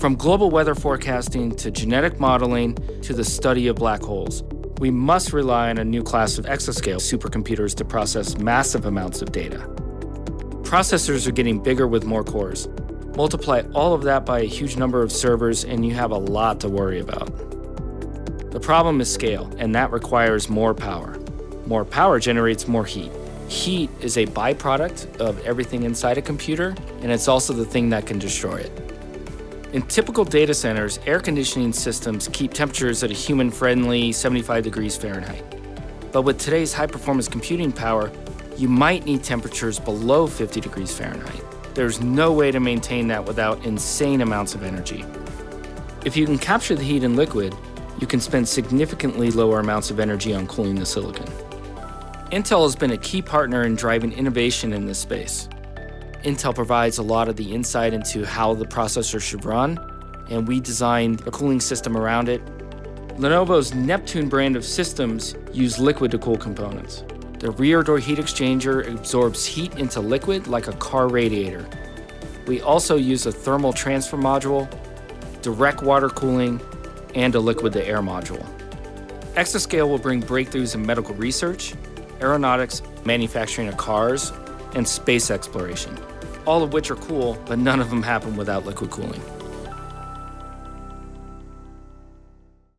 From global weather forecasting to genetic modeling to the study of black holes, we must rely on a new class of exascale supercomputers to process massive amounts of data. Processors are getting bigger with more cores. Multiply all of that by a huge number of servers and you have a lot to worry about. The problem is scale, and that requires more power. More power generates more heat. Heat is a byproduct of everything inside a computer, and it's also the thing that can destroy it. In typical data centers, air conditioning systems keep temperatures at a human-friendly 75 degrees Fahrenheit. But with today's high-performance computing power, you might need temperatures below 50 degrees Fahrenheit. There's no way to maintain that without insane amounts of energy. If you can capture the heat in liquid, you can spend significantly lower amounts of energy on cooling the silicon. Intel has been a key partner in driving innovation in this space. Intel provides a lot of the insight into how the processor should run, and we designed a cooling system around it. Lenovo's Neptune brand of systems use liquid to cool components. The rear door heat exchanger absorbs heat into liquid like a car radiator. We also use a thermal transfer module, direct water cooling, and a liquid-to-air module. Exascale will bring breakthroughs in medical research, aeronautics, manufacturing of cars, and space exploration, all of which are cool, but none of them happen without liquid cooling.